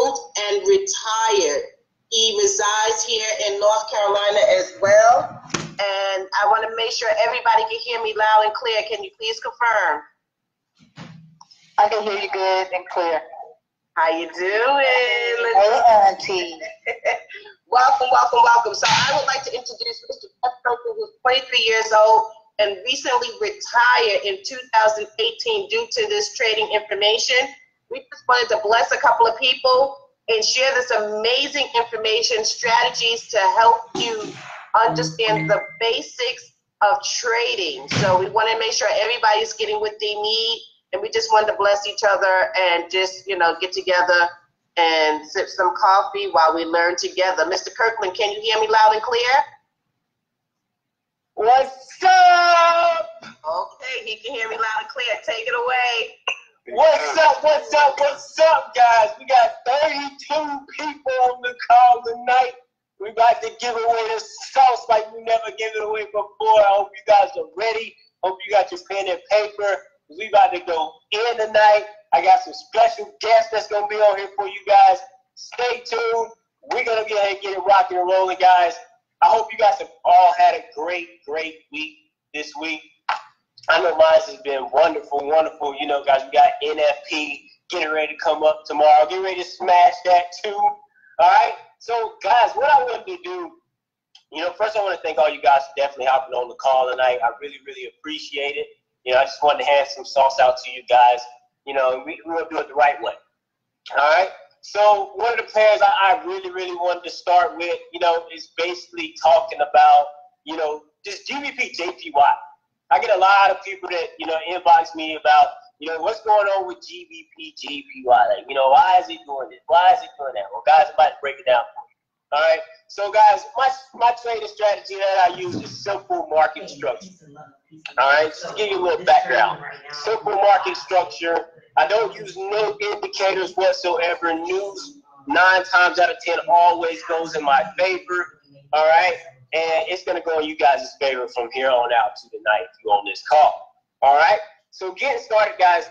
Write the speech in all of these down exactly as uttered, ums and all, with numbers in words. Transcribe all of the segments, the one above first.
old and retired. He resides here in North Carolina as well. And I want to make sure everybody can hear me loud and clear. Can you please confirm? I can hear you good and clear. How you doing? Hey, Auntie. Welcome, welcome, welcome. So I would like to introduce Mister Thompson, who's twenty-three years old and recently retired in two thousand eighteen due to this trading information. We just wanted to bless a couple of people and share this amazing information, strategies to help you understand the basics of trading. So we want to make sure everybody's getting what they need, and we just wanted to bless each other and just, you know, get together and sip some coffee while we learn together. Mister Kirkland, can you hear me loud and clear? What's up? Okay, he can hear me loud and clear. Take it away. What's up, what's up, what's up, guys? We got thirty-two people on the call tonight. We're about to give away this sauce like we never gave it away before. I hope you guys are ready. Hope you got your pen and paper. We about to go in tonight. I got some special guests that's going to be on here for you guys. Stay tuned. We're going to get ahead and get it rocking and rolling, guys. I hope you guys have all had a great, great week this week. I know mine has been wonderful, wonderful. You know, guys, we got N F P getting ready to come up tomorrow. Get ready to smash that, too. All right? So, guys, what I wanted to do, you know, first I want to thank all you guys for definitely hopping on the call tonight. I really, really appreciate it. You know, I just wanted to hand some sauce out to you guys. You know, we, we're going to do it the right way. All right? So one of the pairs I, I really, really wanted to start with, you know, is basically talking about, you know, this G B P J P Y. I get a lot of people that, you know, inbox me about, you know, what's going on with G B P J P Y? Like, you know, why is it doing this? Why is it doing that? Well, guys, I'm about to break it down for you. All right? So, guys, my, my trading strategy that I use is simple market structure. All right, just to give you a little background. Simple market structure. I don't use no indicators whatsoever. News nine times out of ten always goes in my favor. All right, and it's gonna go in you guys' favor from here on out to tonight if you're on this call. All right, so getting started, guys.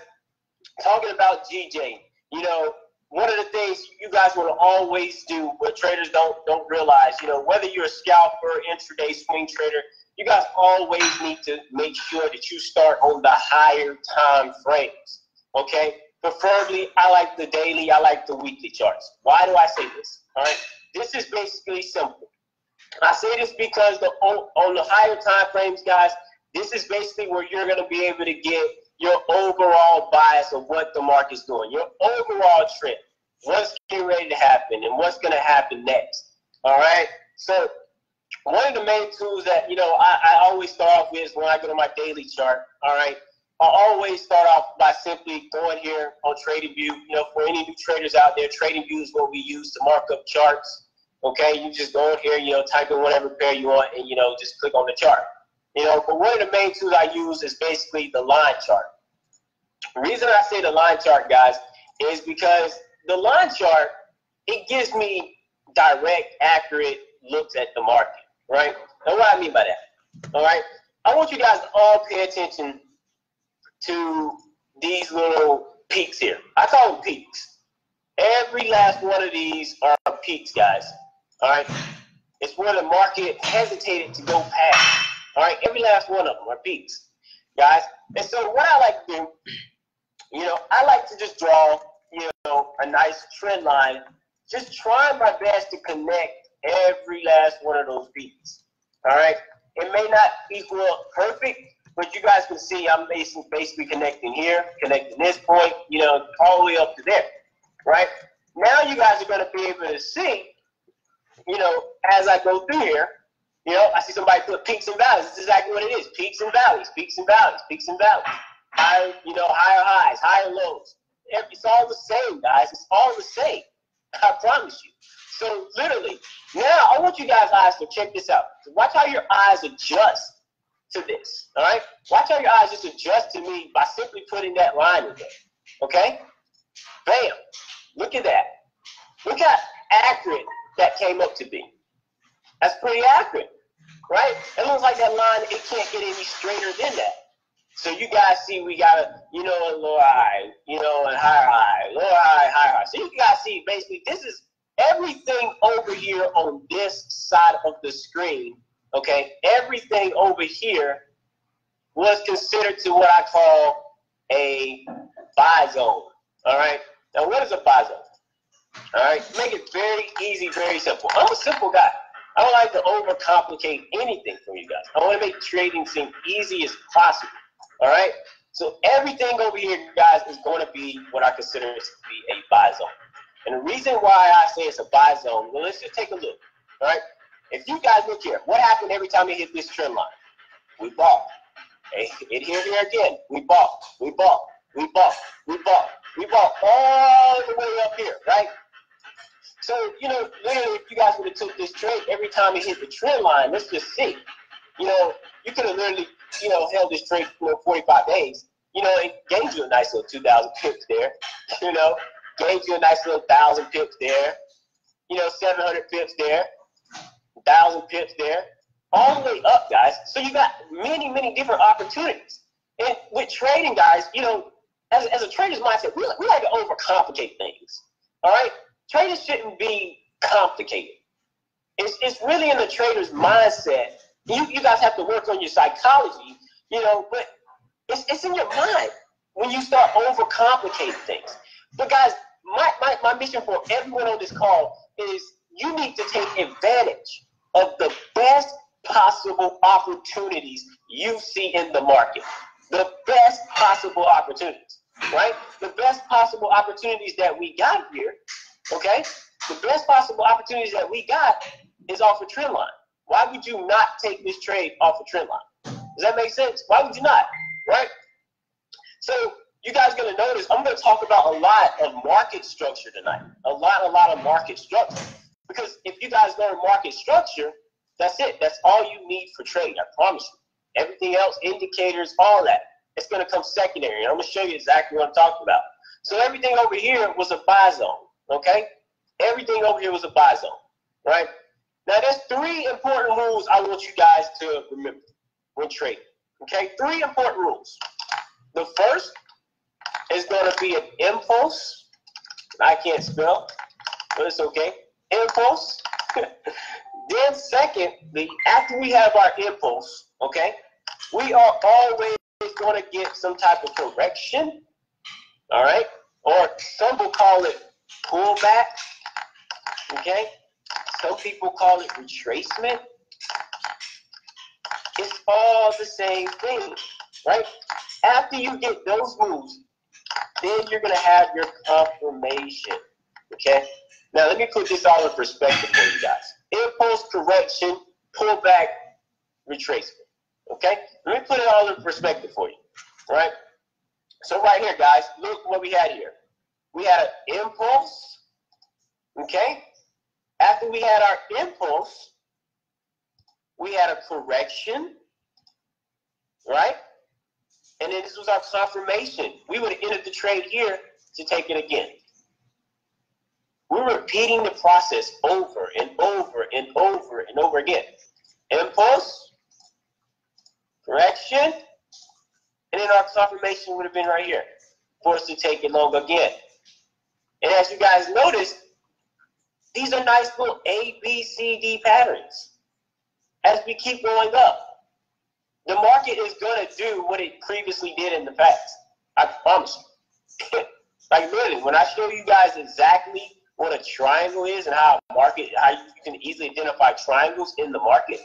Talking about G J, you know, one of the things you guys want to always do, what traders don't don't realize, you know, whether you're a scalper, intraday swing trader. You guys always need to make sure that you start on the higher time frames, okay? Preferably, I like the daily, I like the weekly charts. Why do I say this, all right? This is basically simple. I say this because the on, on the higher time frames, guys, this is basically where you're gonna be able to get your overall bias of what the market's doing, your overall trend, what's getting ready to happen and what's gonna happen next, all right? So, one of the main tools that, you know, I, I always start off with is when I go to my daily chart, all right, I always start off by simply going here on TradingView. You know, for any new traders out there, TradingView is what we use to mark up charts, okay? You just go in here, you know, type in whatever pair you want and, you know, just click on the chart. You know, but one of the main tools I use is basically the line chart. The reason I say the line chart, guys, is because the line chart, it gives me direct, accurate looks at the market. Right? And what I mean by that, all right? I want you guys to all pay attention to these little peaks here. I call them peaks. Every last one of these are peaks, guys, all right? It's where the market hesitated to go past, all right? Every last one of them are peaks, guys. And so what I like to do, you know, I like to just draw, you know, a nice trend line, just trying my best to connect every last one of those peaks. All right, it may not equal perfect, but you guys can see I'm basically, basically connecting here, connecting this point, you know, all the way up to there. Right now, you guys are going to be able to see, you know, as I go through here, you know, I see somebody put peaks and valleys. That's exactly what it is: peaks and valleys, peaks and valleys, peaks and valleys. Higher, you know, higher highs, higher lows. It's all the same, guys. It's all the same. I promise you. So literally, now I want you guys' eyes to check this out. Watch how your eyes adjust to this, all right? Watch how your eyes just adjust to me by simply putting that line in there, okay? Bam, look at that. Look how accurate that came up to be. That's pretty accurate, right? It looks like that line, it can't get any straighter than that. So you guys see we got a, you know, a lower high, you know, and higher high, lower high, higher high. So you guys see basically this is everything over here on this side of the screen, okay? Everything over here was considered to what I call a buy zone, all right? Now, what is a buy zone? All right, make it very easy, very simple. I'm a simple guy. I don't like to overcomplicate anything for you guys. I want to make trading seem easy as possible. All right, so everything over here, guys, is going to be what I consider to be a buy zone. And the reason why I say it's a buy zone, well, let's just take a look. All right, if you guys look here, what happened every time we hit this trend line? We bought. Hey, it here, here again. We bought. We bought. We bought. We bought. We bought all the way up here, right? So, you know, literally, if you guys would have took this trade every time it hit the trend line, let's just see. You know, you could have literally, you know, held this trade for forty-five days. You know, it gave you a nice little two thousand pips there. You know, gave you a nice little one thousand pips there. You know, seven hundred pips there. one thousand pips there. All the way up, guys. So you got many, many different opportunities. And with trading, guys, you know, as, as a trader's mindset, we, we like to overcomplicate things, all right? Traders shouldn't be complicated. It's, it's really in the trader's mindset. You, you guys have to work on your psychology, you know, but it's, it's in your mind when you start overcomplicating things. But guys, my, my, my mission for everyone on this call is you need to take advantage of the best possible opportunities you see in the market. The best possible opportunities, right? The best possible opportunities that we got here, okay? The best possible opportunities that we got is off a trend line. Why would you not take this trade off a trend line? Does that make sense? Why would you not, right? So you guys are going to notice I'm going to talk about a lot of market structure tonight, a lot, a lot of market structure. Because if you guys learn market structure, that's it. That's all you need for trading, I promise you. Everything else, indicators, all that, it's going to come secondary. I'm going to show you exactly what I'm talking about. So everything over here was a buy zone, okay? Everything over here was a buy zone, right? Now, there's three important rules I want you guys to remember when trading, okay? Three important rules. The first is going to be an impulse. I can't spell, but it's okay. Impulse. Then secondly, after we have our impulse, okay, we are always going to get some type of correction, all right, or some will call it pullback, okay, some people call it retracement. It's all the same thing, right? After you get those moves, then you're going to have your confirmation, okay? Now, let me put this all in perspective for you guys. Impulse, correction, pullback, retracement, okay? Let me put it all in perspective for you, all right? So right here, guys, look what we had here. We had an impulse, okay? After we had our impulse, we had a correction, right? And then this was our confirmation. We would have ended the trade here to take it again. We're repeating the process over and over and over and over again. Impulse, correction, and then our confirmation would have been right here for us to take it long again. And as you guys notice, these are nice little A, B, C, D patterns. As we keep going up, the market is going to do what it previously did in the past. I promise you. Like literally, when I show you guys exactly what a triangle is and how a market, how you can easily identify triangles in the market,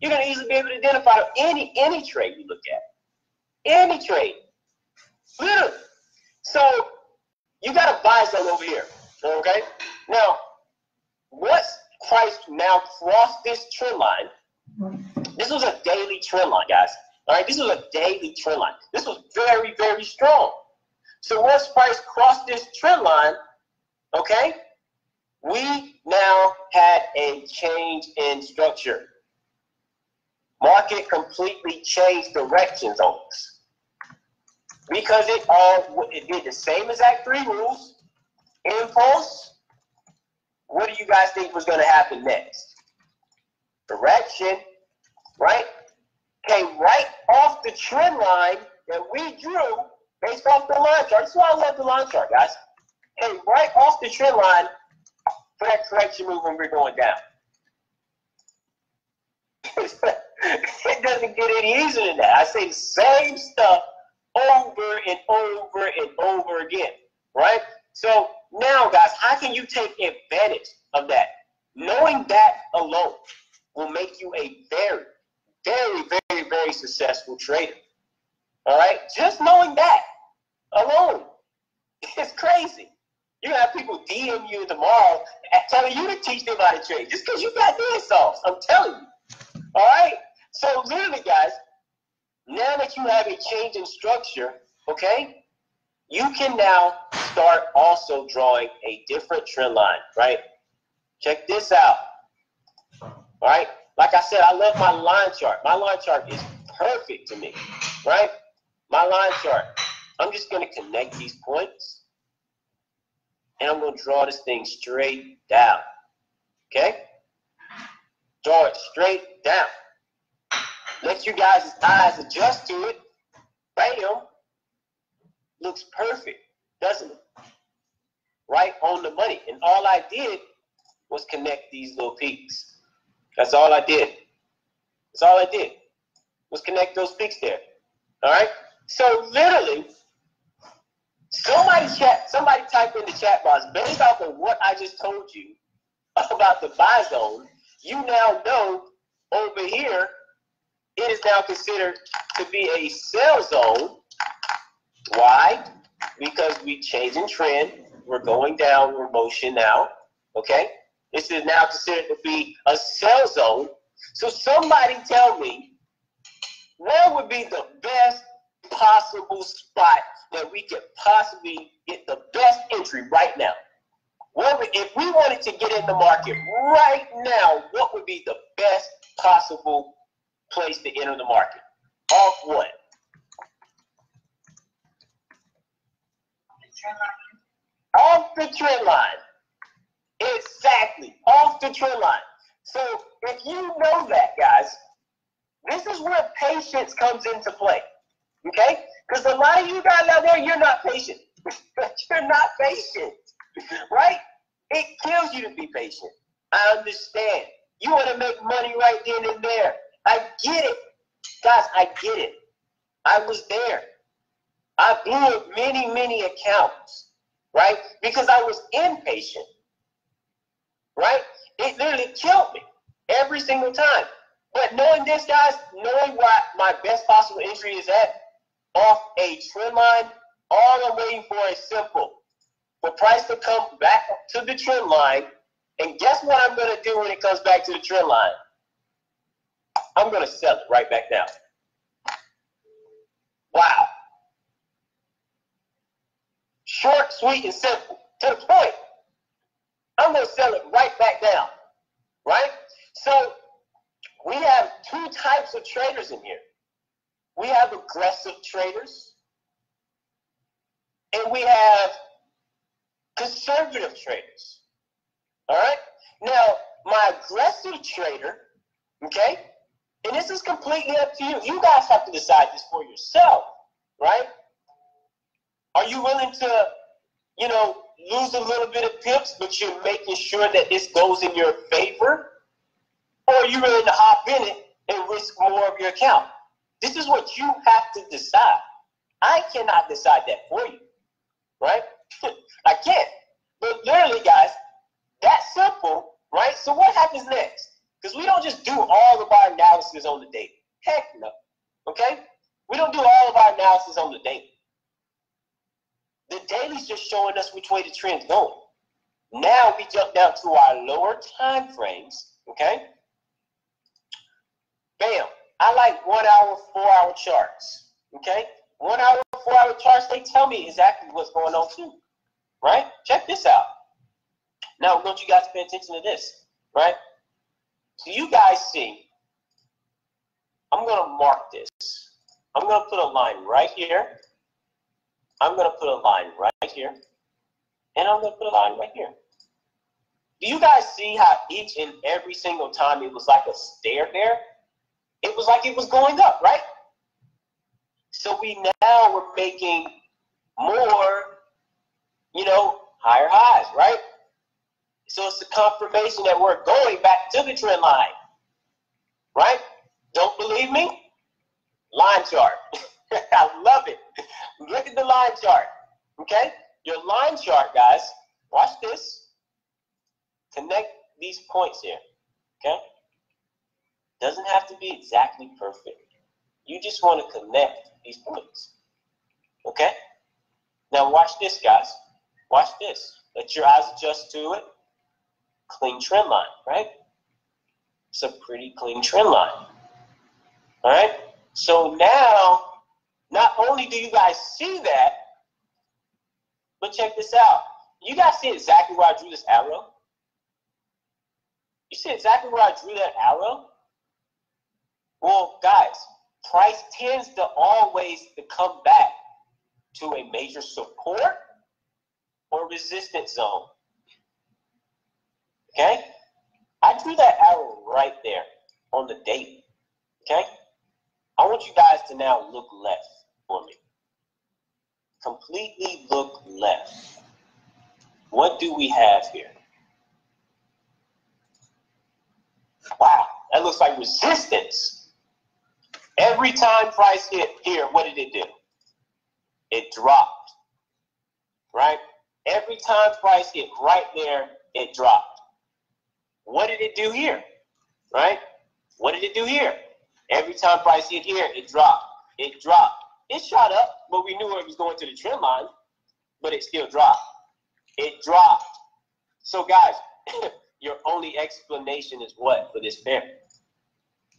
you're gonna easily be able to identify any any trade you look at, any trade, literally. So you got a buy zone over here, okay? Now, once price now crossed this trend line, this was a daily trend line, guys. All right, this was a daily trend line. This was very very strong. So once price crossed this trend line, okay, we now had a change in structure. Market completely changed directions on us because it all it did the same exact three rules. Impulse. What do you guys think was going to happen next? Correction, right? came right off the trend line that we drew based off the line chart. That's why I love the line chart, guys. Came right off the trend line for that correction move when we're going down. It doesn't get any easier than that. I say the same stuff over and over and over again, right? So now, guys, how can you take advantage of that? Knowing that alone will make you a very, very, very, very successful trader. All right? Just knowing that alone is crazy. You have people D M you tomorrow telling you to teach them how to trade just because you got their sauce. I'm telling you. All right? So literally, guys, now that you have a change in structure, okay, you can now start also drawing a different trend line, right? Check this out, all right? Like I said, I love my line chart. My line chart is perfect to me, right? My line chart, I'm just gonna connect these points and I'm gonna draw this thing straight down, okay? Draw it straight down. Let you guys' eyes adjust to it. Bam. Looks perfect, doesn't it? Right on the money. And all I did was connect these little peaks. That's all I did. That's all I did was connect those peaks there. All right? So literally, somebody chat, somebody type in the chat box, based off of what I just told you about the buy zone, you now know over here, it is now considered to be a sell zone. Why? Because we changing trend. We're going down. We're motion now. Okay? This is now considered to be a sell zone. So somebody tell me, where would be the best possible spot that we could possibly get the best entry right now? What would, if we wanted to get in the market right now, what would be the best possible place to enter the market? Off what? Off the trend line. Exactly. Off the trend line. So if you know that, guys, this is where patience comes into play. Okay? Because a lot of you guys out there, you're not patient. You're not patient. Right? It kills you to be patient. I understand. You want to make money right then and there. I get it. Guys, I get it. I was there. I blew up many, many accounts, right? Because I was impatient, right? It literally killed me every single time. But knowing this, guys, knowing where my best possible entry is at, off a trend line, all I'm waiting for is simple. For price to come back to the trend line, and guess what I'm going to do when it comes back to the trend line? I'm going to sell it right back down. Wow. Short, sweet, and simple. To the point. I'm going to sell it right back down. Right? So we have two types of traders in here. We have aggressive traders. And we have conservative traders. All right? Now, my aggressive trader, okay? And this is completely up to you. You guys have to decide this for yourself, right? Are you willing to, you know, lose a little bit of pips, but you're making sure that this goes in your favor? Or are you willing to hop in it and risk more of your account? This is what you have to decide. I cannot decide that for you, right? I can't. But literally, guys, that's simple, right? So what happens next? Because we don't just do all of our analysis on the data. Heck no. Okay? We don't do all of our analysis on the daily. The daily's just showing us which way the trend's going. Now we jump down to our lower time frames. Okay? Bam. I like one hour, four hour charts. Okay? One hour, four hour charts, they tell me exactly what's going on too. Right? Check this out. Now, don't you guys pay attention to this. Right? So you guys see, I'm going to mark this. I'm going to put a line right here. I'm going to put a line right here. And I'm going to put a line right here. Do you guys see how each and every single time it was like a stair there? it was like it was going up, right? So we now were making more, you know, higher highs, right? So it's the confirmation that we're going back to the trend line, right? Don't believe me? Line chart. I love it. Look at the line chart, okay? Your line chart, guys, watch this. Connect these points here, okay? Doesn't have to be exactly perfect. You just want to connect these points, okay? Now watch this, guys. Watch this. Let your eyes adjust to it. Clean trend line, right? It's a pretty clean trend line. All right? So now, not only do you guys see that, but check this out. You guys see exactly where I drew this arrow? You see exactly where I drew that arrow? Well, guys, price tends to always to come back to a major support or resistance zone. Okay? I drew that arrow right there on the daily. Okay? I want you guys to now look left for me. Completely look left. What do we have here? Wow, that looks like resistance. Every time price hit here, what did it do? It dropped, right? Every time price hit right there, it dropped. What did it do here, right? What did it do here? Every time price hit here, it dropped. It dropped. It shot up, but we knew it was going to the trend line, but it still dropped. It dropped. So, guys, your only explanation is what for this pair?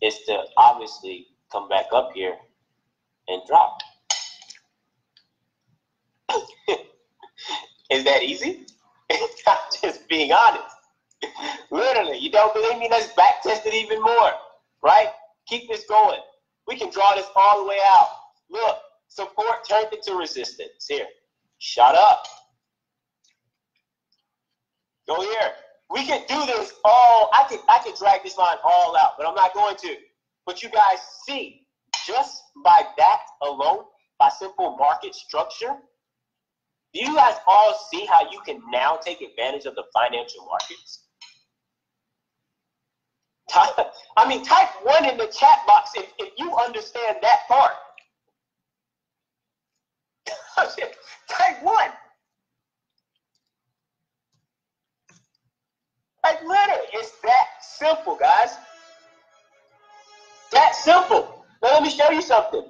Is to obviously come back up here and drop. Is that easy? I'm just being honest. Literally, you don't believe me? Let's back test it even more, right? Keep this going. We can draw this all the way out. Look, support turned into resistance. Here, shut up. Go here. We can do this all. I could, I could drag this line all out, but I'm not going to. But you guys see, just by that alone, by simple market structure, do you guys all see how you can now take advantage of the financial markets? I mean, type one in the chat box if, if you understand that part. Type one. Like, literally, it's that simple, guys. That simple. Now, let me show you something.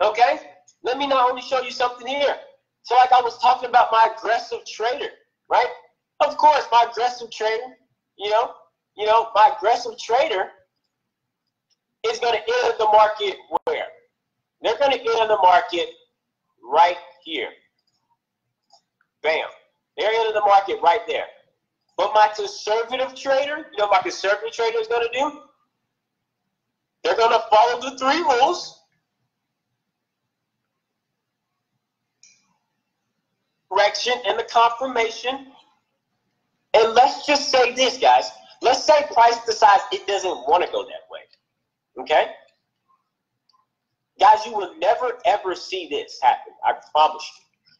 Okay? Let me not only show you something here. So like I was talking about my aggressive trader, right? Of course, my aggressive trader, you know, you know, my aggressive trader is going to enter the market where? They're going to enter the market right here. Bam. They're entering the market right there. But my conservative trader, you know what my conservative trader is going to do? They're going to follow the three rules. Correction and the confirmation. And let's just say this, guys. Let's say price decides it doesn't want to go that way. Okay? Guys, you will never ever see this happen. I promise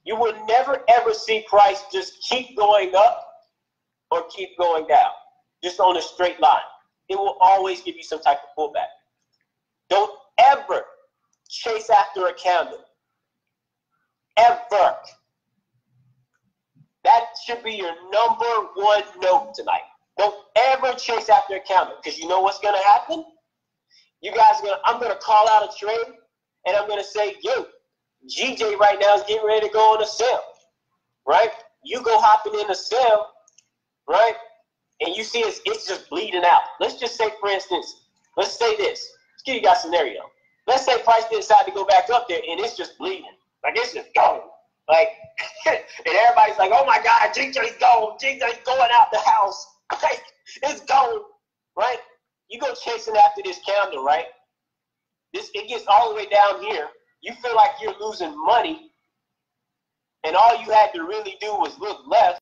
you. You will never ever see price just keep going up or keep going down. Just on a straight line. It will always give you some type of pullback. Don't ever chase after a candle. Ever. That should be your number one note tonight. Don't ever chase after a candle, because you know what's going to happen? You guys are going to, I'm going to call out a trade, and I'm going to say, yo, G J right now is getting ready to go on a sale, right? You go hopping in a sale, right? And you see it's, it's just bleeding out. Let's just say, for instance, let's say this. Let's give you guys a scenario. Let's say price decided to go back up there, and it's just bleeding. Like, it's just gone. Like, and everybody's like, oh my God, G J's gone. G J's going out the house. Like, it's gone, right? You go chasing after this candle, right? This, it gets all the way down here. You feel like you're losing money, and all you had to really do was look left,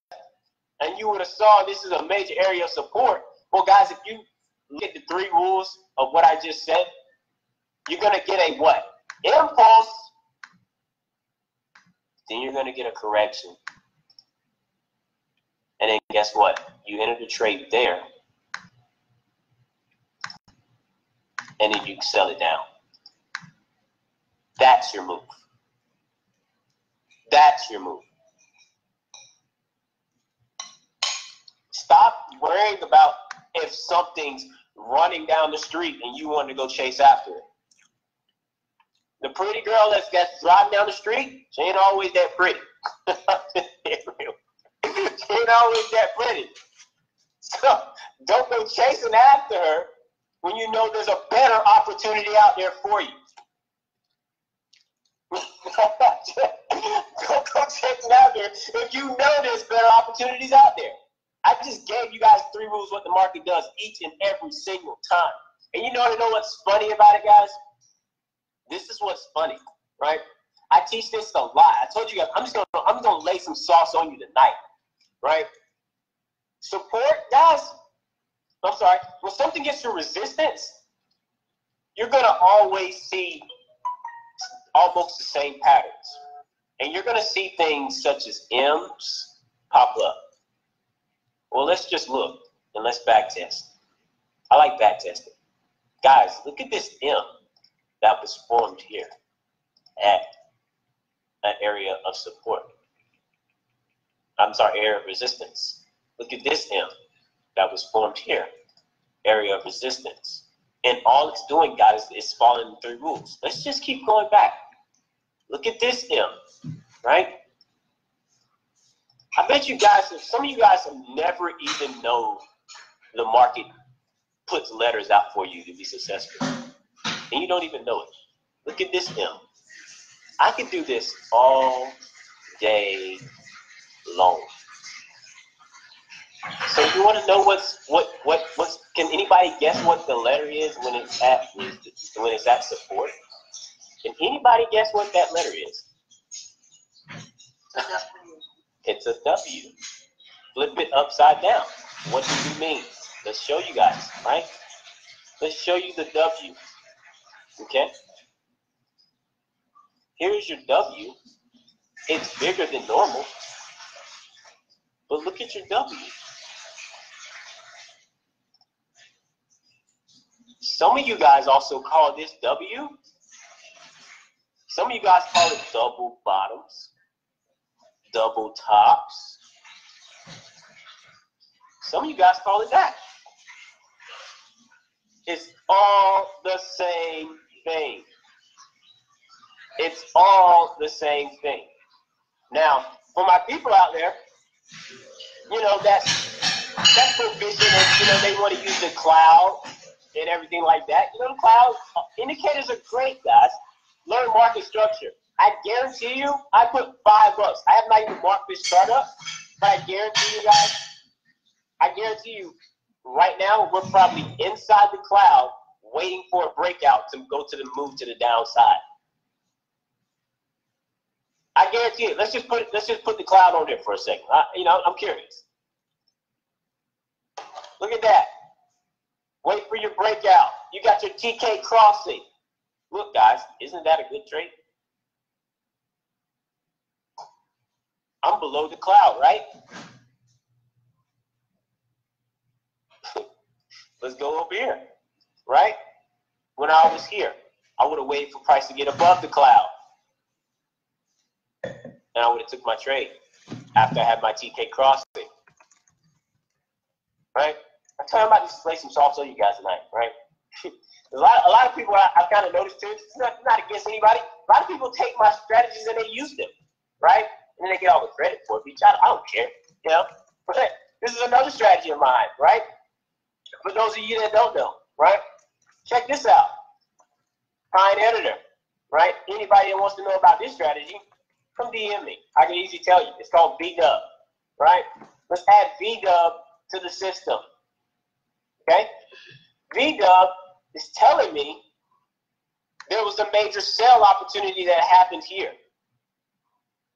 and you would have saw this is a major area of support. Well, guys, if you look at the three rules of what I just said, you're going to get a what? Impulse. Then you're going to get a correction. And then guess what? You enter the trade there. And then you sell it down. That's your move. That's your move. Stop worrying about if something's running down the street and you want to go chase after it. The pretty girl that's that's driving down the street, she ain't always that pretty. She ain't always that pretty. So don't go chasing after her when you know there's a better opportunity out there for you. Don't go chasing out there if you know there's better opportunities out there. I just gave you guys three rules what the market does each and every single time. And you know, you know what's funny about it, guys? This is what's funny, right? I teach this a lot. I told you guys, I'm just gonna I'm just gonna lay some sauce on you tonight, right? Support, guys. I'm sorry. When something gets your resistance, you're gonna always see almost the same patterns, and you're gonna see things such as M's pop up. Well, let's just look and let's back test. I like back testing, guys. Look at this M that was formed here at an area of support. I'm sorry, area of resistance. Look at this M that was formed here, area of resistance. And all it's doing, guys, is following the three rules. Let's just keep going back. Look at this M, right? I bet you guys, some of you guys have never even known the market puts letters out for you to be successful. And you don't even know it. Look at this M. I can do this all day long. So you want to know what's what what what's can anybody guess what the letter is when it's at when it's at support? Can anybody guess what that letter is? It's a W. Flip it upside down. What does it mean? Let's show you guys, right? Let's show you the W. Okay. Here's your W. It's bigger than normal. But look at your W. Some of you guys also call this W. Some of you guys call it double bottoms, double tops. Some of you guys call it that. It's all the same thing. It's all the same thing. Now, for my people out there, you know, that's that's their vision. You know, they want to use the cloud and everything like that. You know, the cloud indicators are great, guys. Learn market structure. I guarantee you, I put five bucks. I have not even marked this chart up, but I guarantee you guys, I guarantee you, right now we're probably inside the cloud waiting for a breakout to go to the move to the downside. I guarantee it. Let's just put let's just put the cloud on there for a second. I, you know, I'm curious. Look at that. Wait for your breakout. You got your T K crossing. Look, guys, isn't that a good trade? I'm below the cloud, right? Let's go over here, right? When I was here, I would have waited for price to get above the cloud. And I would have took my trade after I had my T K crossing, right? I'm talking about just play some sauce on you guys tonight, right? a, lot, a lot of people I, I've kind of noticed too, it's not, not against anybody, a lot of people take my strategies and they use them, right? And then they get all the credit for it. I don't care, you know? But this is another strategy of mine, right? For those of you that don't know, right? Check this out. Find editor, right? Anybody that wants to know about this strategy, come D M me. I can easily tell you. It's called V W, right? Let's add V W to the system, okay? V W is telling me there was a major sell opportunity that happened here.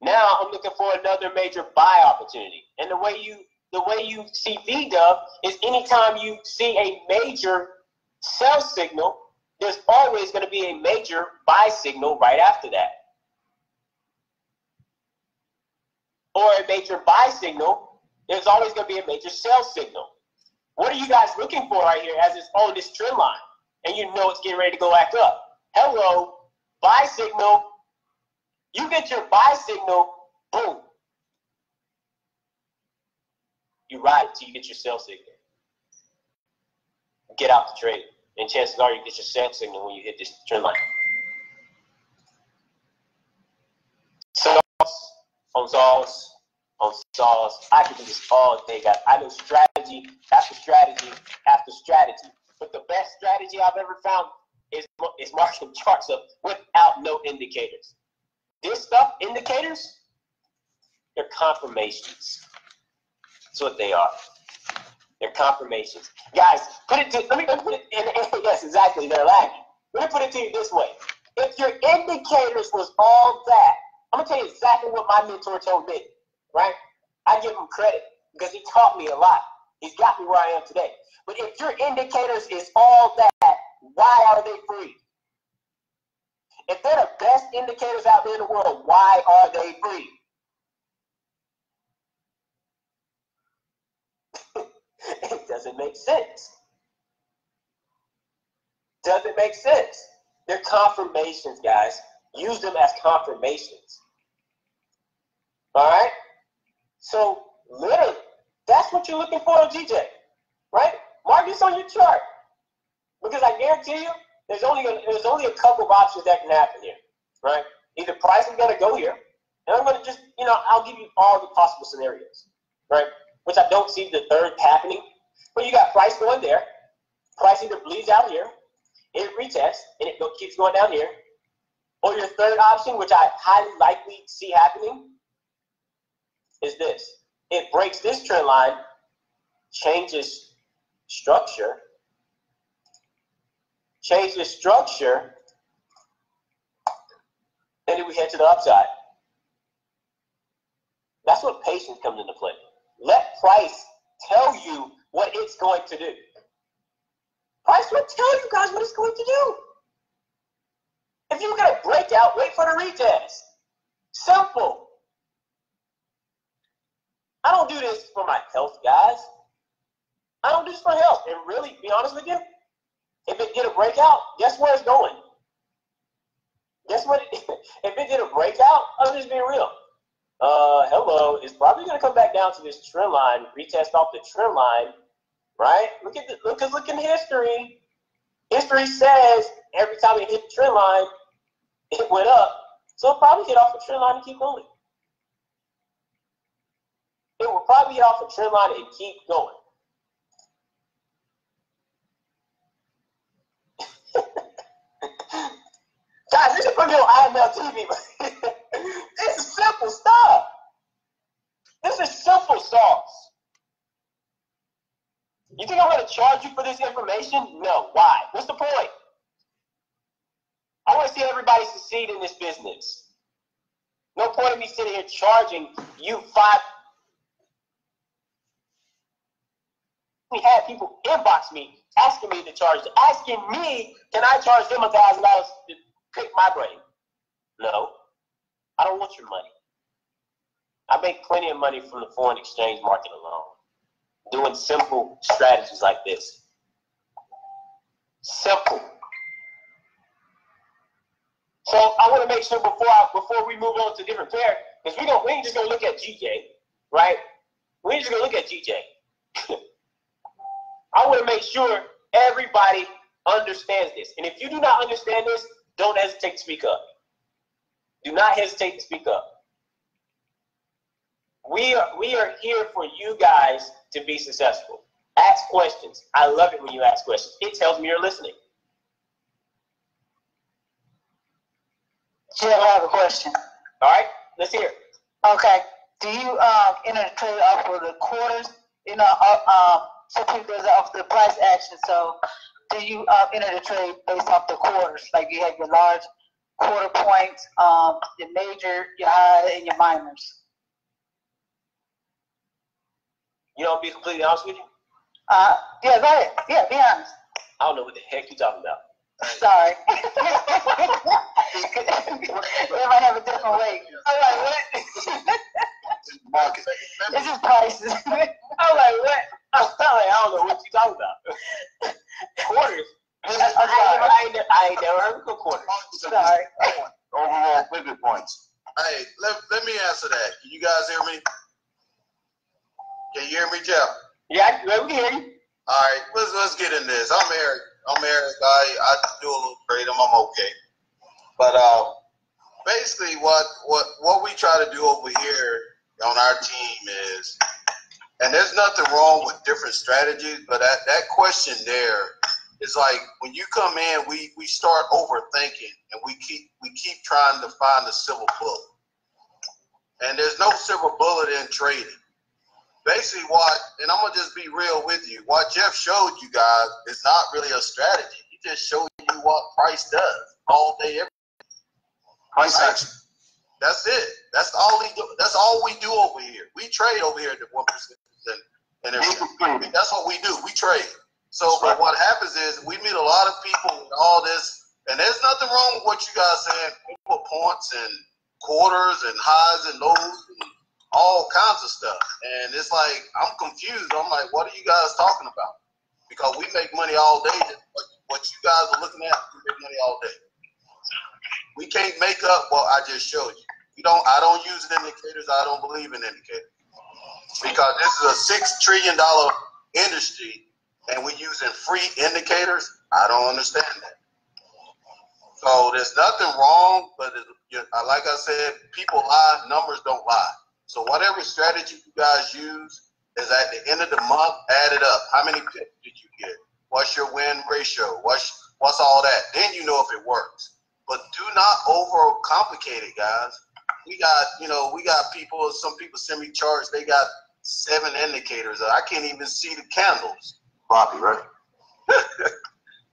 Now I'm looking for another major buy opportunity. And the way you the way you see V W is anytime you see a major sell signal, there's always going to be a major buy signal right after that. Or a major buy signal, there's always going to be a major sell signal. What are you guys looking for right here as it's on this trend line? And you know it's getting ready to go back up. Hello, buy signal. You get your buy signal, boom. You ride it till you get your sell signal. Get out the trade. And chances are you get your sell signal when you hit this trend line. Sauce on sauce on sauce. I can do this all day, guys. I know strategy after strategy after strategy. But the best strategy I've ever found is, is marking charts up without no indicators. This stuff, indicators, they're confirmations. That's what they are. They're confirmations. Guys, put it to, let me, let me put it in, in, yes, exactly, they're lagging. Let me put it to you this way. If your indicators was all that, I'm gonna tell you exactly what my mentor told me, right? I give him credit because he taught me a lot. He's got me where I am today. But if your indicators is all that, why are they free? If they're the best indicators out there in the world, why are they free? It doesn't make sense. Doesn't make sense. They're confirmations, guys. Use them as confirmations. All right? So, literally, that's what you're looking for on G J, right? Mark this on your chart. Because I guarantee you, there's only a, there's only a couple of options that can happen here, right? Either price is going to go here, and I'm going to just, you know, I'll give you all the possible scenarios, right? Which I don't see the third happening. But you got price going there. Price either bleeds out here, it retests, and it keeps going down here. Or your third option, which I highly likely see happening, is this. It breaks this trend line, changes structure, changes structure, and then we head to the upside. That's what patience comes into play. Let price tell you what it's going to do. Price will tell you guys what it's going to do. If you're going to break out, wait for the retest. Simple. I don't do this for my health, guys. I don't do this for health. And really, be honest with you, if it did a breakout, guess where it's going? Guess what? It, if it did a breakout, I'm just being real. Uh, hello, it's probably going to come back down to this trend line, retest off the trend line, right? Look at the, look, look in history. History says every time it hit the trend line, it went up. So it'll probably get off the trend line and keep going. It will probably get off the trend line and keep going. Guys, this is from your I M L T V. This is simple stuff. This is simple sauce. You think I'm going to charge you for this information? No. Why? What's the point? I want to see everybody succeed in this business. No point in me sitting here charging you five. We had people inbox me asking me to charge, asking me, can I charge them a thousand dollars to pick my brain? No. I don't want your money. I make plenty of money from the foreign exchange market alone, doing simple strategies like this. Simple. So I want to make sure before I, before we move on to different pair, because we don't we ain't just gonna look at G J, right? We ain't just gonna look at G J. I want to make sure everybody understands this. And if you do not understand this, don't hesitate to speak up. Do not hesitate to speak up. We are, we are here for you guys to be successful. Ask questions. I love it when you ask questions. It tells me you're listening. Jim, I have a question. All right, let's hear it. Okay. Do you uh, enter trade off for the quarters? You know, uh, uh, sometimes there's off the price action. So do you uh, enter the trade based off the quarters? Like you have your large quarter points, um, your major, your high, and your minors. You know, I'll be completely honest with you. Uh, yeah, go ahead. Yeah, be honest. I don't know what the heck you're talking about. Sorry. Everybody have a different way. I'm like, what? Market. This is prices. I'm like, what? I'm like, I don't know what you're talking about. Quarters. Is, I, I, ain't never, I ain't never heard of quarters. Sorry. Overall pivot points. Hey, let, let me answer that. Can you guys hear me? Can you hear me, Jeff? Yeah, we can hear you. All right, let's let's get in this. I'm Eric. I'm Eric. I, I do a little trading. I'm okay. But uh, basically, what what what we try to do over here on our team is, and there's nothing wrong with different strategies, but that that question there is like when you come in, we we start overthinking, and we keep we keep trying to find the silver bullet, and there's no silver bullet in trading. Basically what, and I'm going to just be real with you, what Jeff showed you guys is not really a strategy. He just showed you what price does all day, every day. Price action. That's it. That's all we do. That's all we do over here. We trade over here at the one percent. And everything. That's what we do. We trade. So but what happens is we meet a lot of people with all this, and there's nothing wrong with what you guys saying, points and quarters and highs and lows and all kinds of stuff, and it's like I'm confused. I'm like, what are you guys talking about? Because we make money all day. What you guys are looking at, we make money all day. We can't make up what I just showed you. We don't. I don't use indicators. I don't believe in indicators because this is a six trillion dollar industry, and we're using free indicators. I don't understand that. So there's nothing wrong, but it, like I said, people lie. Numbers don't lie. So whatever strategy you guys use is at the end of the month, add it up. How many pips did you get? What's your win ratio? What's, what's all that? Then you know if it works. But do not overcomplicate it, guys. We got, you know, we got people, some people send me charts, they got seven indicators. I can't even see the candles. Bobby, right?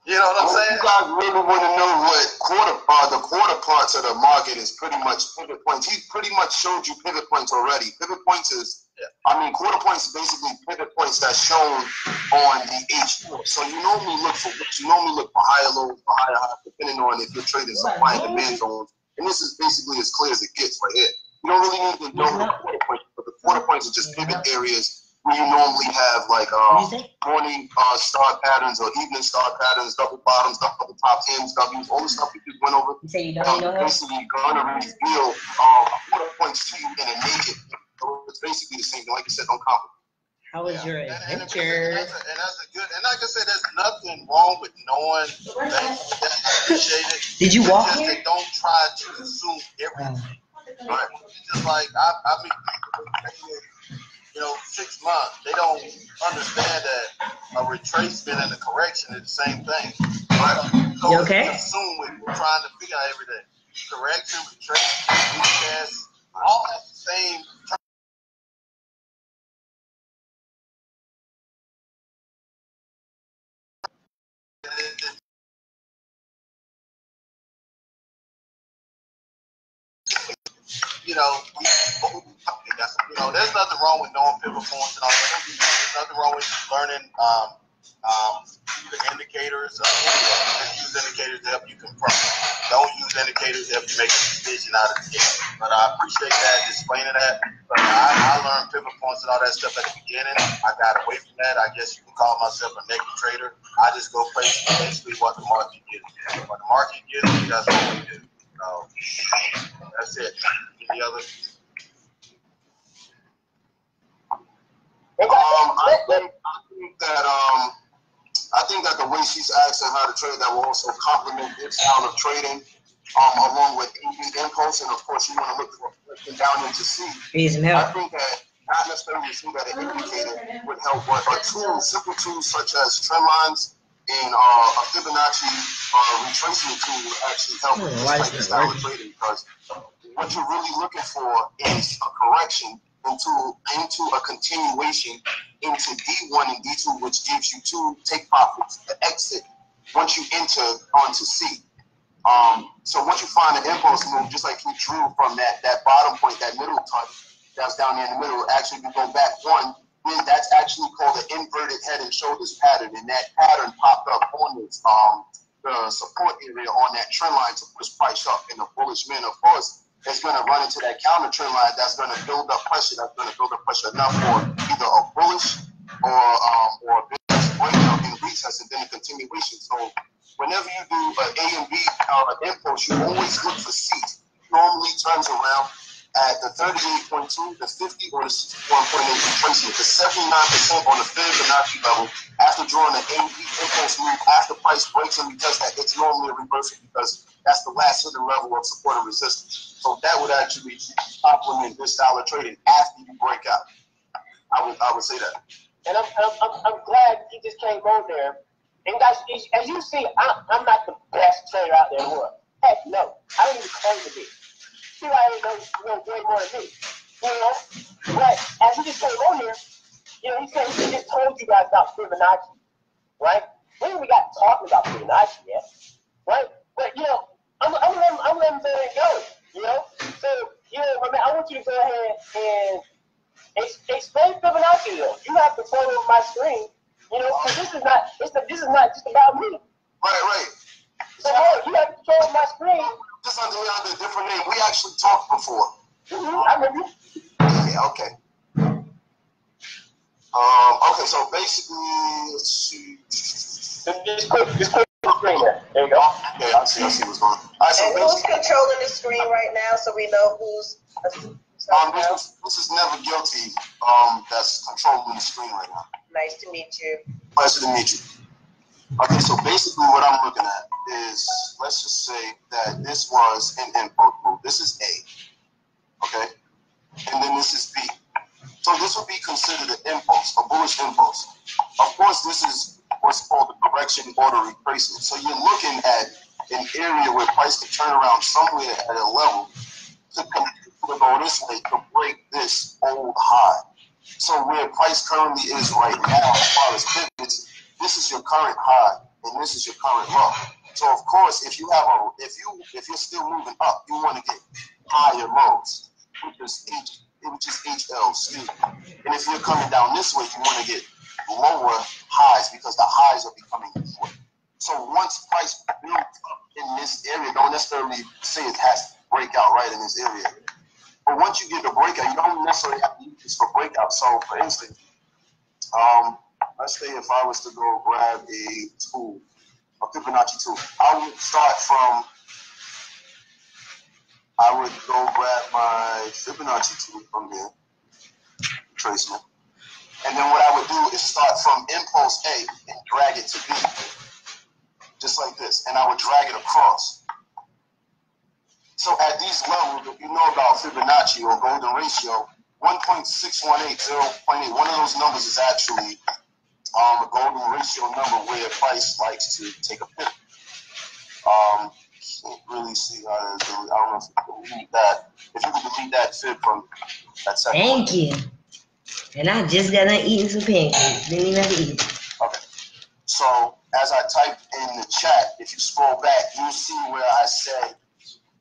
You know what I'm saying? You guys really want to know what quarter uh, the quarter parts of the market is pretty much pivot points. He pretty much showed you pivot points already. Pivot points is, yeah. I mean, quarter points is basically pivot points that's shown on the H four. So you normally look for you normally look for higher lows, for higher highs, depending on if your trade is supply and demand zones. And this is basically as clear as it gets right here. You don't really need to know mm-hmm. the quarter points, but the quarter points are just pivot areas. We normally have like uh, morning uh, star patterns or evening star patterns, double bottoms, double top ends, W's, all the stuff we just went over. So you don't um, basically gonna reveal uh, quarter points to you in a naked. So it's basically the same thing. Like you said, don't complicate. How was yeah. your adventure? And, and, and, that's a, and that's a good. And like I said, there's nothing wrong with knowing things that appreciated. Did you walk here? Don't try to consume everything. Um, right? It's just like I, I mean. You know, six months. They don't understand that a retracement and a correction is the same thing. Right? So you okay? Assume we're trying to figure out everything. Correction, retracement, retest, all at the same time. You know, we, you know, there's nothing wrong with knowing pivot points and all that. There's nothing wrong with learning um, um, the indicators. Uh, use indicators to help you confirm. Don't use indicators to help you make a decision out of the game. But I appreciate that, explaining that. But I, I learned pivot points and all that stuff at the beginning. I got away from that. I guess you can call myself a naked trader. I just go based on basically what the market gives. What the market gives, that's what we do. So that's it. Any other? Um, I think, I think that um, I think that the way she's asking how to trade that will also complement this kind of trading, um, along with A V impulse, and of course you want to look for looking down into C. I think that not necessarily assume that an indicator would help, but a tool, simple tools such as trend lines. And uh, a Fibonacci uh, retracement tool will actually help with this type of style of trading because what you're really looking for is a correction into into a continuation into D one and D two, which gives you two take profits to exit once you enter onto C. Um, so once you find an impulse move, just like you drew from that, that bottom point, that middle touch that's down there in the middle, actually you go back one when that's actually called an inverted head and shoulders pattern, and that pattern popped up on this um, the support area on that trend line to push price up. In a bullish manner, of course, it's going to run into that counter trend line that's going to build up pressure. That's going to build up pressure enough for either a bullish or um, or a business breakout and recess, and then a continuation. So whenever you do an A and B uh, impulse, you always look for C. Normally turns around at the thirty-eight point two, the fifty, or the sixty-one point eight, the seventy-nine percent on the Fibonacci level after drawing an A B impulse move after price breaks, and because that it's normally a reversal because that's the last hidden level of support and resistance. So that would actually complement this style of trading after you break out. I would I would say that. And I'm I'm I'm glad you just came on there. And guys, as you see, I'm I'm not the best trader out there in the world. Heck no, I don't even claim to be. You ain't know, you know, way more than me, you know. But as he just came on here, you know, he said he just told you guys about Fibonacci, right? When we got talking about Fibonacci yet, right? But you know, I'm I'm letting I'm letting man go, you know. So you know, I, mean, I want you to go ahead and explain Fibonacci though. You have to follow my screen, you know, because this is not this this is not just about me. Right, right. So hey, you have to control my screen. This under a different name. We actually talked before. Mm-hmm. I remember. Yeah. Okay. Um. Okay. So basically, let's see. Just click. Just click the screen. There. There you go. Yeah. I see. I see what's going on. All right, so and who's controlling the screen right now? So we know who's. Um. This is, this is Never Guilty. Um. That's controlling the screen right now. Nice to meet you. Nice to meet you. Okay, so basically what I'm looking at is, let's just say that this was an impulse move. This is A, okay? And then this is B. So this would be considered an impulse, a bullish impulse. Of course, this is what's called the correction or the retracement. So you're looking at an area where price could turn around somewhere at a level to go this way to break this old high. So where price currently is right now, as far as pivots, this is your current high, and this is your current low. So of course, if you have a, if you if you're still moving up, you want to get higher lows, which is H, which is H L, excuse me. And if you're coming down this way, you want to get lower highs because the highs are becoming lower. So once price builds up in this area, don't necessarily say it has to break out right in this area. But once you get the breakout, you don't necessarily have to use this for breakout. So for instance, um. let's say if I was to go grab a tool, a Fibonacci tool, I would start from, I would go grab my Fibonacci tool from here, retracement, and then what I would do is start from impulse A and drag it to B, just like this, and I would drag it across. So at these levels, if you know about Fibonacci or golden ratio, one point six one eight, zero point eight, one of those numbers is actually Um, a golden ratio number where price likes to take a pivot. Um, can't really see how to do it. I don't know if you can delete that. If you can delete that fib from that second. Thank one. You. And I just got done eating some pancakes. Didn't even have to eat. Okay. So as I type in the chat, if you scroll back, you'll see where I say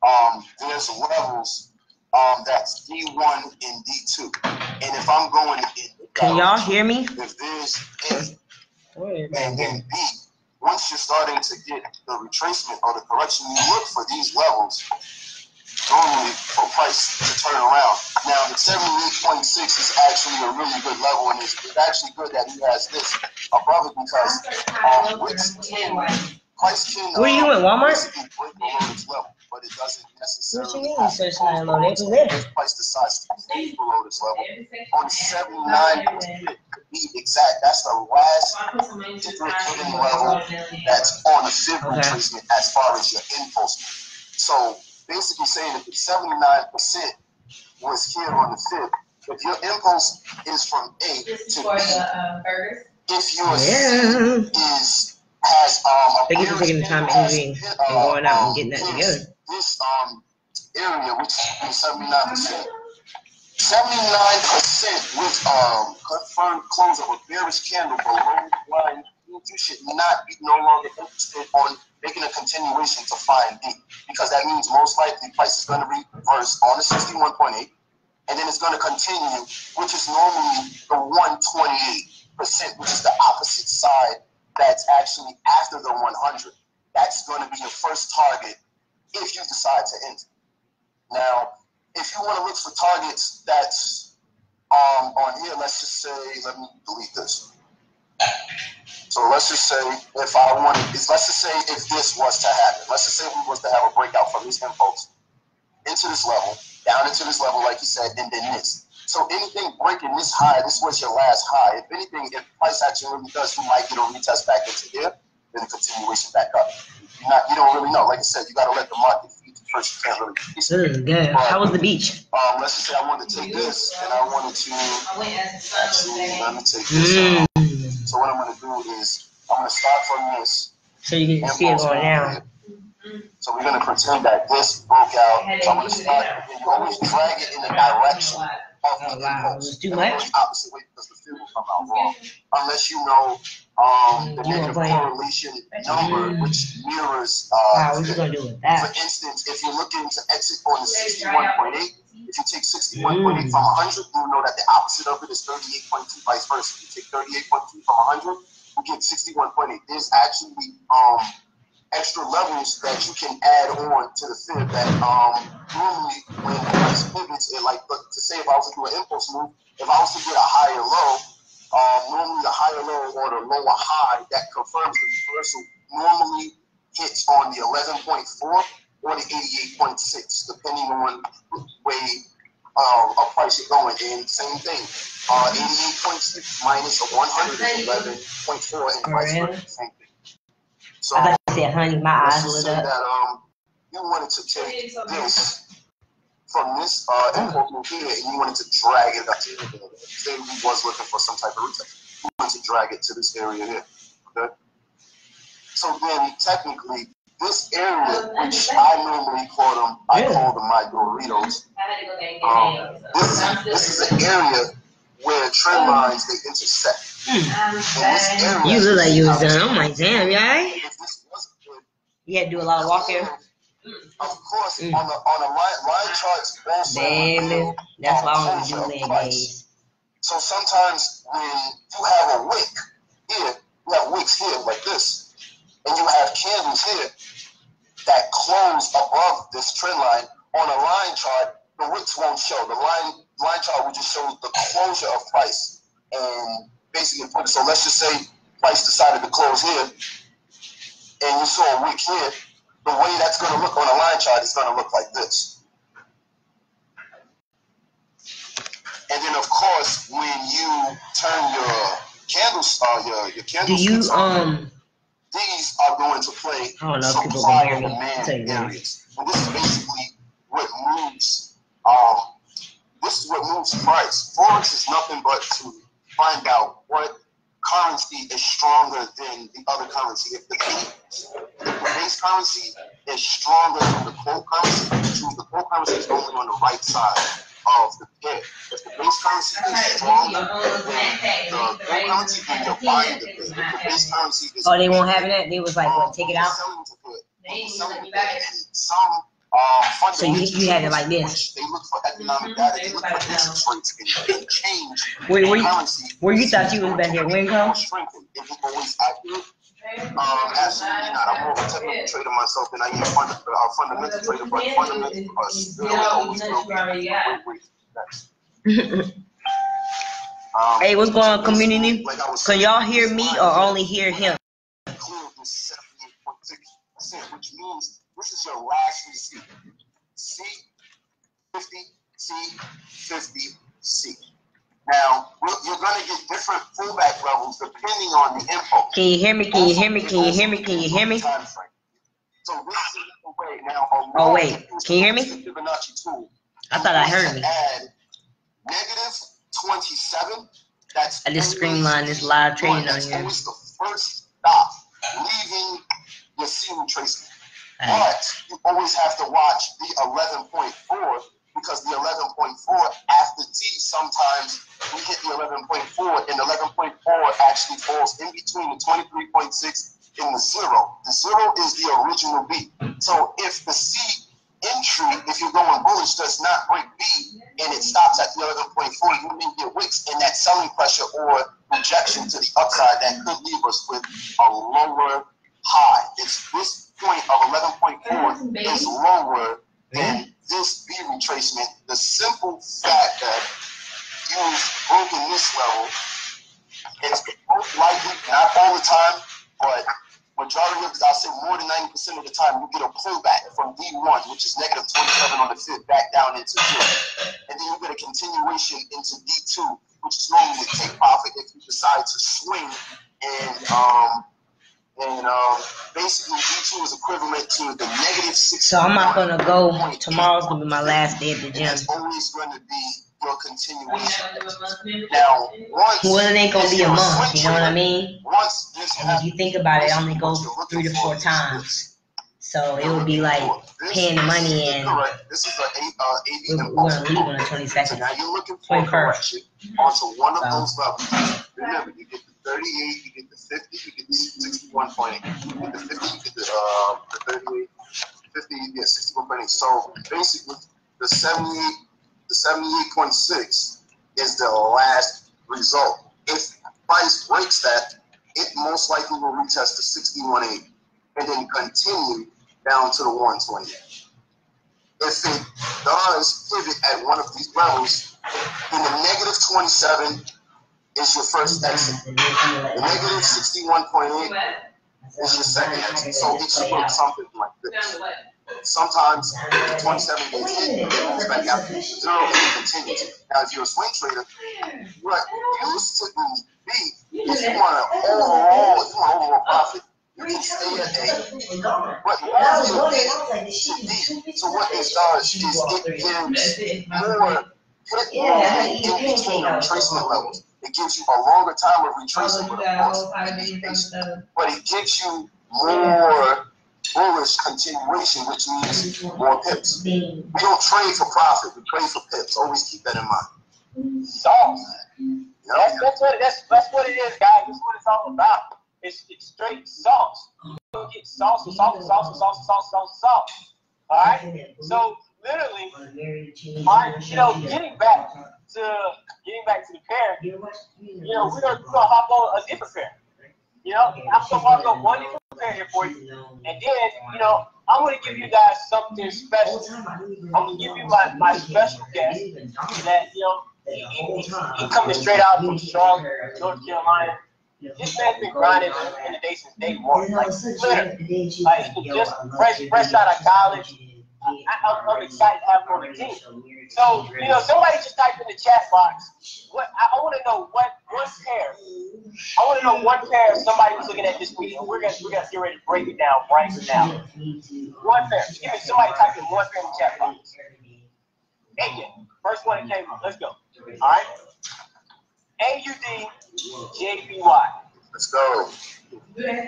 um, there's levels um, that's D one and D two. And if I'm going in. Can y'all hear me? If there's A and then B, once you're starting to get the retracement or the correction, you look for these levels normally for price to turn around. Now, the seventy-eight point six is actually a really good level, and it's, it's actually good that he has this above it because um, price can. Where are you at, Walmart? Break below this level, but it doesn't necessarily. What you mean, search line low? They live. Price decides to stay below this level on seventy-nine percent to be exact. That's the last different hidden level that's on a fib retracement as far as your impulse. So basically, saying that the seventy-nine percent was here on the fib. If your impulse is from A to B, if your C is has um. Thank you for taking the time and energy and going out and getting that together. This um area, which is seventy-nine percent, seventy-nine percent with um confirmed close of a bearish candle below line, you should not be no longer interested on making a continuation to find B because that means most likely price is going to reverse on the sixty-one point eight, and then it's going to continue, which is normally the one twenty-eight percent, which is the opposite side that's actually after the one hundred. That's going to be your first target if you decide to enter. Now, if you want to look for targets that's um, on here, let's just say, let me delete this. So let's just say if I wanted, let's just say if this was to happen, let's just say we was to have a breakout from these impulse into this level, down into this level, like you said, and then this. So anything breaking this high, this was your last high. If anything, if price action really does, you might get a retest back into here, then a continuation back up. You're not, you don't really know. Like I said, you got to let the market feed you first. You can't really piece it. Good. How was the beach? Um, let's just say I wanted to take this, and I wanted to actually let me take this out. So what I'm going to do is I'm going to start from this. So you can see it going down. So we're going to pretend that this broke out. So I'm going to start, and you always drag it in the direction of the impulse. Too much. Opposite way, because the field will come out wrong. Unless you know um, the negative correlation number, which mirrors. Uh, wow, gonna do with that? For instance, if you're looking to exit on the sixty-one point eight, if you take sixty-one point eight mm. from one hundred, you know that the opposite of it is thirty-eight point two, vice versa. If you take thirty-eight point two from one hundred, you get sixty-one point eight. There's actually um, extra levels that you can add on to the fib that um, normally when price pivots, it like, look, to say if I was to do an impulse move, if I was to get a higher low, uh, normally the higher low or the lower high that confirms the reversal normally hits on the eleven point four. or the eighty-eight point six, depending on way uh, a price is going. And same thing, uh, eighty-eight point six minus a one eleven point four and price versa, same thing. So I said, honey, my eyes lit up. That, um, you wanted to take this from this uh, import here, and you wanted to drag it up to here. Say we was looking for some type of retest. You wanted to drag it to this area here, okay? So then technically, this area, which I normally call them, I call them my Doritos. Um, this, this is an area where trend lines they intersect. Mm. Area, you look like you was done. Oh my damn, you alright? You had to do a lot of walking. Of course, mm. on the on the line, line charts also. Damn, that's why I want to do that, guys. So sometimes when you have a wick here, you have wicks here like this, and you have candles here that close above this trend line on a line chart, the wicks won't show. The line line chart will just show the closure of price. And basically, so let's just say price decided to close here, and you saw a wick here. The way that's going to look on a line chart is going to look like this. And then, of course, when you turn your candles, uh, your your candles. Do you um? These are going to play supply and demand areas. And this is basically what moves um, this is what moves price. Forex is nothing but to find out what currency is stronger than the other currency. If the base, if the base currency is stronger than the quote currency, the quote currency is only on the right side of the pair. If the base currency is stronger than the quote currency, then you're buying the pair. If the base currency is oh, they won't have that? They was like, um, what, take it out? Some uh, so you, you had it like this. They look for economic data. They look for interest rates and big change. Where, where, currency, where you thought you was back here, Winco? Shrinking. If it's always accurate, Um, absolutely not. I'm more of a technical trader myself than I am a fund, uh, fundamental trader, but fundamental for us. They always know that. Um, hey, what's going on, community? Like can y'all hear me or only hear him? That's it, which means this is your last receipt. C, fifty, C, fifty, C. Now, you're going to get different pullback levels depending on the impulse. Can you hear me? Can you hear me? Can you hear me? Can you hear me? So this is the way now. Oh, wait. Can you hear me? I thought I heard me. negative twenty-seven. That's I just streamlined this live trading on here. It's the first stop leaving the ceiling tracing. But you always have to watch the eleven point four. Because the eleven point four after T, sometimes we hit the eleven point four, and eleven point four actually falls in between the twenty-three point six and the zero. The zero is the original B. So if the C entry, if you're going bullish, does not break B and it stops at the other point four, you may get wicks in that selling pressure or rejection to the upside that could leave us with a lower high. It's this point of eleven point four is lower than this B retracement. The simple fact that you've broken this level, it's most likely, not all the time, but majority of, I'll say more than ninety percent of the time, you get a pullback from D one, which is negative twenty-seven on the fifth, back down into zero. And then you get a continuation into D two, which is normally a take profit if you decide to swing. And um, and um, basically D two is equivalent to the negative six. So I'm not going to go, tomorrow's going to be my last day at the gym. It's always going to be your continuation. Now, once, well, it ain't going to be a month, you know what I mean? Once this and if you think about it, it only goes three to four times. So it would be like paying the money and we're going to leave on the twenty-second. So now you're looking for correction onto one of those levels. Remember, you get the thirty-eight, you get the fifty, you get the sixty-one point eight, you get the fifty, you get the, uh, the thirty-eight, fifty, you get sixty-one point eight. So basically, the seventy-eight. The seventy-eight point six is the last result. If price breaks that, it most likely will retest the sixty-one point eight and then continue down to the one twenty. If it does pivot at one of these levels, then the negative twenty-seven is your first exit. The negative sixty-one point eight is your second exit. So it should look something like this. Sometimes the twenty-seven days hit, it moves back out to zero and it continues. Now, if you're a swing trader, what used to be, if you want an overall, if you want overall profit, you can stay at eight. But so what this does is it gives more hit in between retracement levels. It gives you a longer time of retracement, but of course, but it gives you more bullish continuation, which means more pips. We don't trade for profit, we trade for pips. Always keep that in mind. So, yeah. that's, that's, what, that's, that's what it is, guys. That's what it's all about. It's, it's straight sauce. You go get sauce, sauce, sauce, sauce, sauce, sauce, sauce, sauce. All right? So, literally, my, you know, getting back to getting back to the pair, you know, we're going to hop on a different pair. You know, I'm going to hop on one different pair here for you. And then, you know, I'm going to give you guys something special. I'm going to give you my, my special guest that, you know, he, he, he coming straight out from Charlotte, North Carolina. This man's been grinding in the day since day one. Like, literally. Like, just fresh, fresh out of college. I, I, I'm excited to have him on the team. So, you know, somebody just type in the chat box. What I, I want to know what one pair. I want to know one pair somebody was looking at this week, and we're gonna we're gonna get ready to break it down right now. One pair. Give me somebody type in one pair in the chat box. Hey, first one that came up. Let's go. All right. A U D J P Y. Let's go. All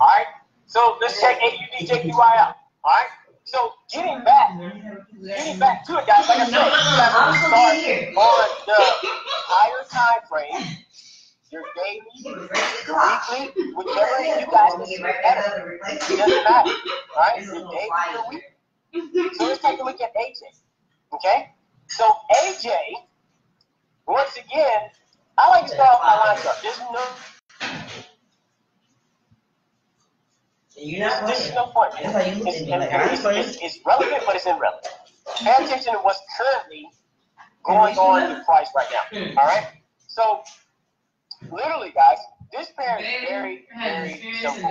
right. So let's check A U D J P Y out. All right. So getting back, getting back to it, guys. Like I said, you have to start on the higher time frame. Your daily, your weekly, whichever you guys need better. It doesn't matter, right? Your daily, your weekly. So let's take a look at A J. Okay. So A J, once again, I like to start off my line chart. There's no. You're not this is no point. It's, it's, like, it's, it's, it's relevant, but it's irrelevant. Pay attention to what's currently going on with price right now. All right? So, literally, guys, this pair is very, very simple.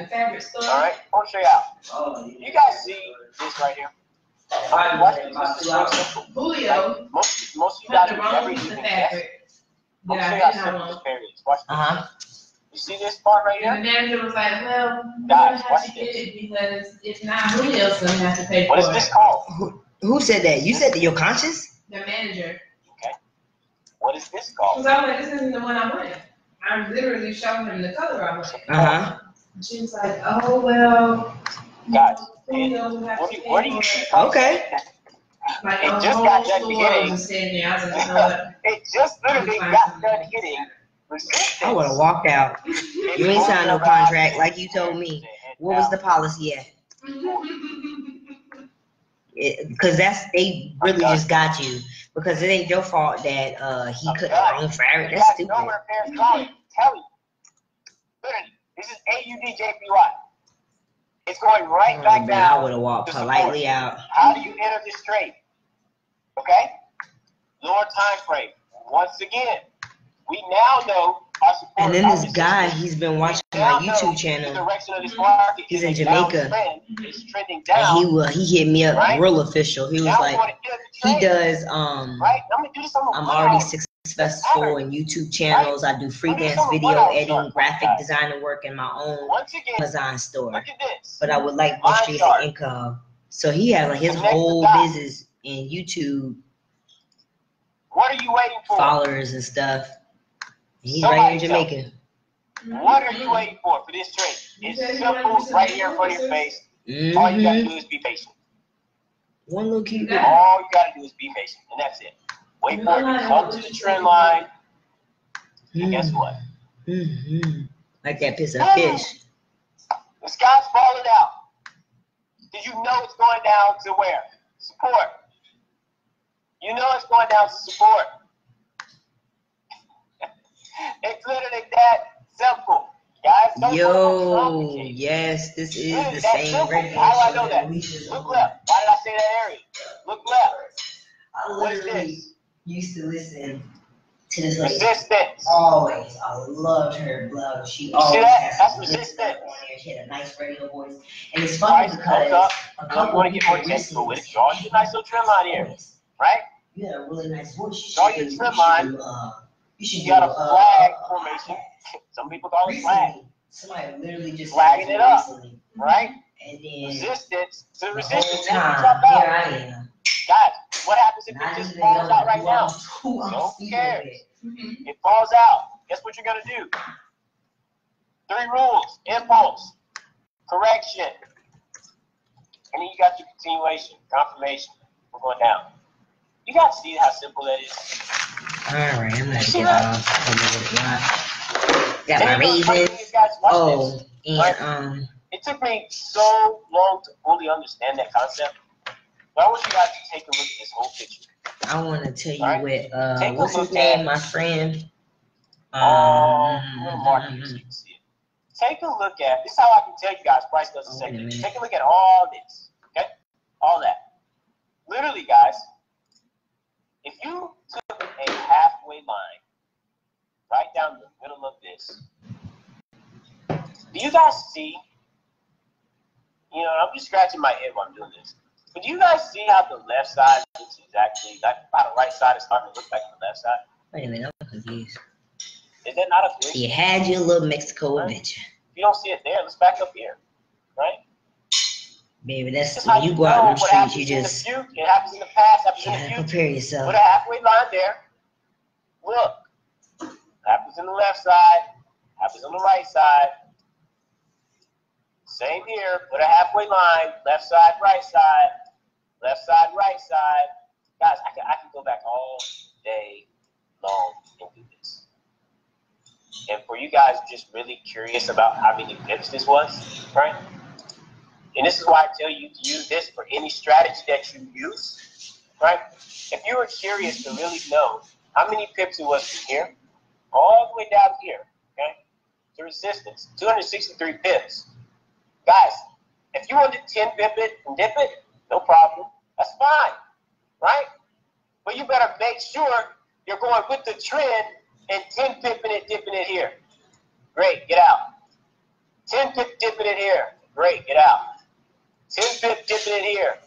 All right? I'll show you out. You guys see this right here? All right, watch this. This is so simple. Like, most, most of you guys have never even guessed. I'll show you how simple this pair is. Watch this. You see this part right here? And the manager was like, well, guys, watch this. Because it's not who else going to have to pay for it. What is this called? Who, who said that? You said that you're conscious? The manager. Okay. What is this called? Because I'm like, this isn't the one I wanted. I'm literally showing him the color I wanted. Uh-huh. She was like, oh, well. Guys, you know, what do you, what do you okay. Like, it just got done hitting. It just literally got done hitting. Resistance. I would have walked out. You ain't signed no contract like you told me. What was the policy at? because that's they really got just you. got you because it ain't your fault that uh he couldn't run for everything. That's stupid. No one parents college tell you. Literally, this is A U D J P Y. It's going right oh, back man, down. I would have walked politely out. How do you enter this trade? Okay, lower time frame. Once again, we now know. And then this guy, he's been watching my YouTube channel. He's in Jamaica, and he will, he hit me up real official. He was like, he does um, I'm already successful in YouTube channels. I do freelance video editing, graphic designing work in my own Amazon store. But I would like more streams of income. So he had like his whole business in YouTube. What are you waiting for? Followers and stuff. He's Somebody right in Jamaica. What are you waiting for for this trade? It's simple, right here in front of your face. Mm-hmm. All you gotta do is be patient. One little key. All you gotta do is be patient, and that's it. Wait for it to come to the trend line. Mm-hmm. And guess what? Mm-hmm. Like that piece of fish. The sky's falling out. Did you know it's going down to where? Support. You know it's going down to support. It's literally that simple, guys. Yo, yes, this is literally the same. How do I know that? Look left. Why did I say that area? Look left. I literally used to listen to this lady. Resistance. Always, I loved her. Love. She always had resistance. She had a nice radio voice, and it's funny because a couple of people recently draw you a nice little trim line here, right? You had a really nice voice. Draw your trim line. You should you got do, a flag uh, formation. Some people call it flag. Somebody literally just flagging it up, recently. Right? And then resistance to the resistance. Time, drop out. Here I am. Guys, what happens if Not it just falls out right now? No one cares. It. it falls out. Guess what you're gonna do? Three rules: impulse, correction, and then you got your continuation, confirmation. We're going down. You guys see how simple that is. Alright, I'm gonna get off. Got my reasons. Oh, and um. It took me so long to fully understand that concept. But I want you guys to take a look at this whole picture. I want to tell you what, uh, what's his name, my friend? Um, take a look at this. Is how I can tell you guys price doesn't say anything. Take a look at all this, okay? All that. Literally, guys. If you took a halfway line right down the middle of this, do you guys see? You know, I'm just scratching my head while I'm doing this. But do you guys see how the left side looks exactly like how the right side is starting to look like the left side? Wait a minute, I'm confused. Is that not a glitch? You had your little Mexico adventure. If you don't see it there, let's back up here, right? Baby, that's, that's when you go out in the streets, you just the future, it happens in the past, happens yeah, in the future. Prepare yourself. Put a halfway line there. Look. Happens on the left side, happens on the right side. Same here. Put a halfway line. Left side, right side, left side, right side. Guys, I can I can go back all day long and do this. And for you guys just really curious about how many pips this was, right? And this is why I tell you to use this for any strategy that you use, right? If you were curious to really know how many pips it was from here, all the way down here, okay, to resistance, two hundred sixty-three pips. Guys, if you want to ten pip it and dip it, no problem. That's fine, right? But you better make sure you're going with the trend and ten pipping it, dipping it here. Great, get out. ten pip dipping it here. Great, get out. ten pip dipping in here.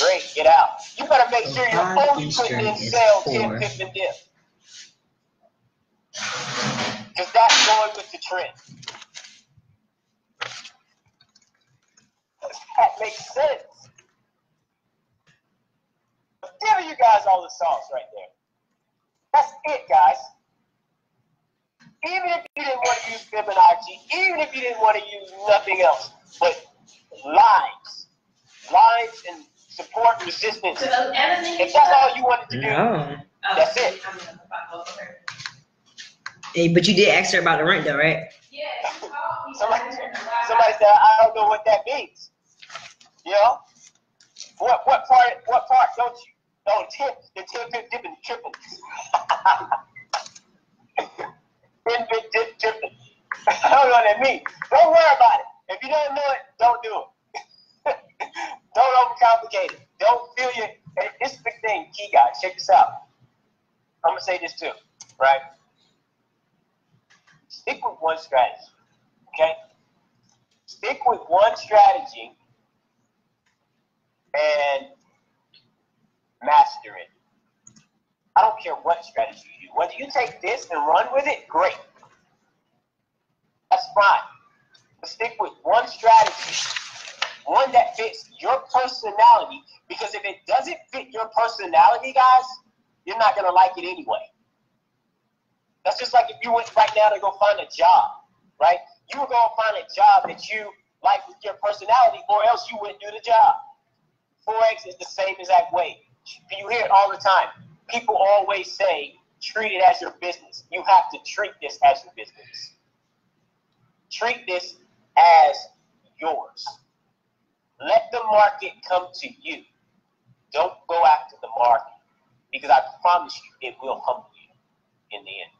Great, get out. You better make so sure you're only putting in sell ten pip and dip. Because that's going with the trend. That makes sense. I'm giving you guys all the sauce right there. That's it, guys. Even if you didn't want to use Fibonacci, even if you didn't want to use nothing else but lines, lines and support and resistance, if that's all you wanted to do, no. That's it. Hey, but you did ask her about the rent though, right? Yeah. somebody, somebody said, I don't know what that means. You know? What what part what part don't you? Oh, ten, the ten bit dip and triple. ten bit dip triple. Hold on at me. Don't worry about it. If you don't know it, don't do it. Don't overcomplicate it. Don't feel your. This is the thing, key guys. Check this out. I'm gonna say this too, right? Stick with one strategy, okay? Stick with one strategy and master it. I don't care what strategy you do. Whether you take this and run with it, great. That's fine. But stick with one strategy, one that fits your personality, because if it doesn't fit your personality, guys, you're not going to like it anyway. That's just like if you went right now to go find a job, right? You were going to find a job that you like with your personality, or else you wouldn't do the job. Forex is the same exact way. You hear it all the time. People always say, treat it as your business. You have to treat this as your business. Treat this as yours. Let the market come to you. Don't go after the market, because I promise you it will humble you in the end.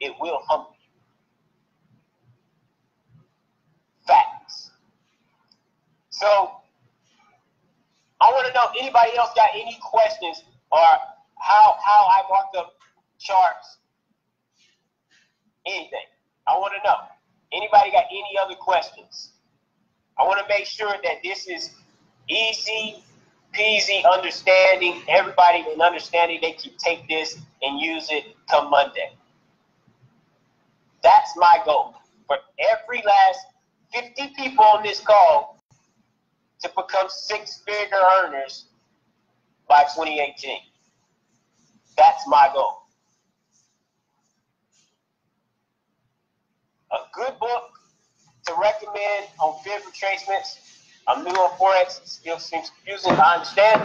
It will humble you. Facts. So I want to know if anybody else got any questions or how how I mark up charts, anything. I want to know. Anybody got any other questions? I want to make sure that this is easy peasy understanding. Everybody in understanding, they can take this and use it come Monday. That's my goal. For every last fifty people on this call to become six-figure earners by twenty eighteen. That's my goal. A good book to recommend on fear retracements. I'm new on Forex. It still seems confusing, I understand.